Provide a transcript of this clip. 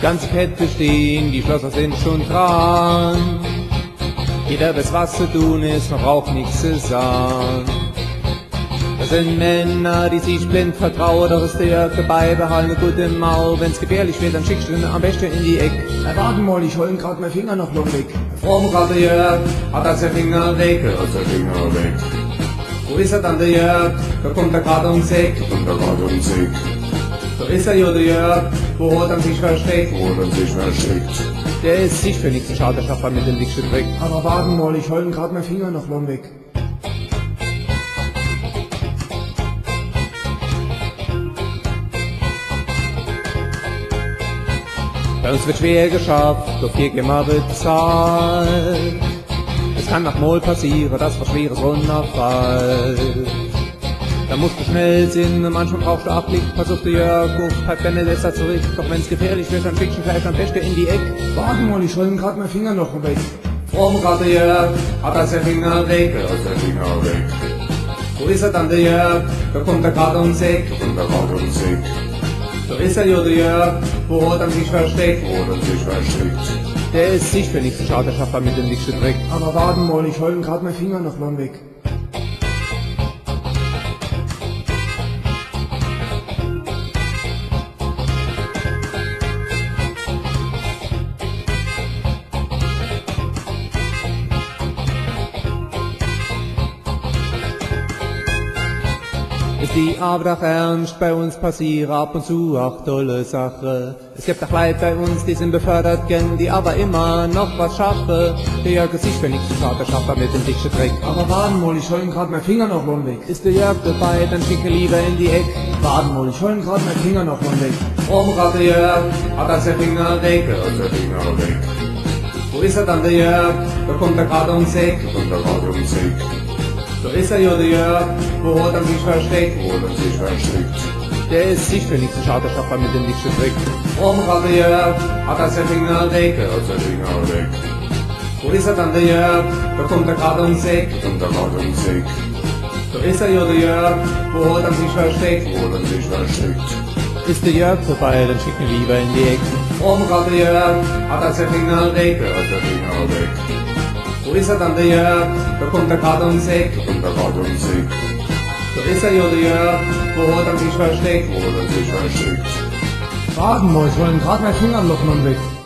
ganze Kette stehen, die Schlösser sind schon dran. Jeder weiß, was zu tun ist, man braucht nichts zu sagen. Das sind Männer, die sich blind vertrauen, doch ist der Jörg beibehalten, eine gute Mau. Wenn's gefährlich wird, dann schickst du ihn am besten in die Eck. Na, warten mal, ich hol grad mein Finger noch weg. Fromm grad der Jörg, hat das der Finger weg, hat das der Finger weg. Wo ist dann der Jörg? Da kommt er grad ums Eck, da kommt er grad ums Eck. Da ist er ja der Jörg, wo hat er sich versteckt, wo hat er sich versteckt. Der ist sich für nichts, schaut der Schaffer mit dem dicksten Dreck. Aber warten mal, ich hol grad mein Finger noch weg. Bei uns wird schwer geschafft, doch hier immer bezahlt. Es kann nach Mol passieren, das war schweres Runterfall. Da musst du schnell sind, manchmal brauchst du Abblick. Versuchte Jörg, halt deine Lässer zurück. Doch wenn's gefährlich wird, dann schickst du vielleicht am besten in die Eck. Warten mal, ich schulden grad mein Finger noch weg. Fromm grad der Jörg, hat das der Finger weg, hat das der Finger weg. Wo ist dann der Jörg? Da kommt er grad ums Eck, da kommt er grad ums Eck. Da ist er ja der Jörg, wo hat er sich versteckt, wo hat er sich versteckt. Der ist sich für nichts, schaut der Schaffer mit dem dicksten Dreck. Aber warten mal, ich hol grad mein Finger noch lang weg. Ist die Arbeit auch ernst, bei uns passieren ab und zu auch tolle Sache. Es gibt auch Leute bei uns, die sind befördert, gern, die aber immer noch was schaffen. Der Jörg ist sich für nichts, der Schaffer mit dem dicksten Dreck. Aber warten mal, ich hol grad mein Finger noch lang weg. Ist der Jörg dabei, dann schicke lieber in die Eck. Warten mal, ich hol grad mein Finger noch lang weg. Warum grad der Jörg, hat das der Finger weg, hat der Finger weg. Wo ist dann der Jörg, da kommt er grad ums Eck, da kommt er grad ums Eck. Da ist er ja der Jörg, wo hat er sich versteckt, wo hat er sich versteckt. Der ist sich für nichts, schaut der Schaffer mit dem dicksten Dreck. Warum grad der Jörg, hat das der Finger weg, hat der Finger weg. Wo ist dann der Jörg, da kommt er grad ums Eck, da kommt er grad ums Eck. Da ist er ja der Jörg, wo hat er sich versteckt, wo hat er sich versteckt. Ist der Jörg vorbei, dann schick ihn lieber in die Ecke. Warum grad der Jörg, hat das der Finger weg, hat der Finger weg. Wo ist dann der Jörg, da kommt er grad ums Eck, da kommt er grad ums Eck. Da ist er ja der Jörg, wo hat er sich versteckt, wo hat er sich versteckt. Warten mal, ich hol grad mein Finger noch weg.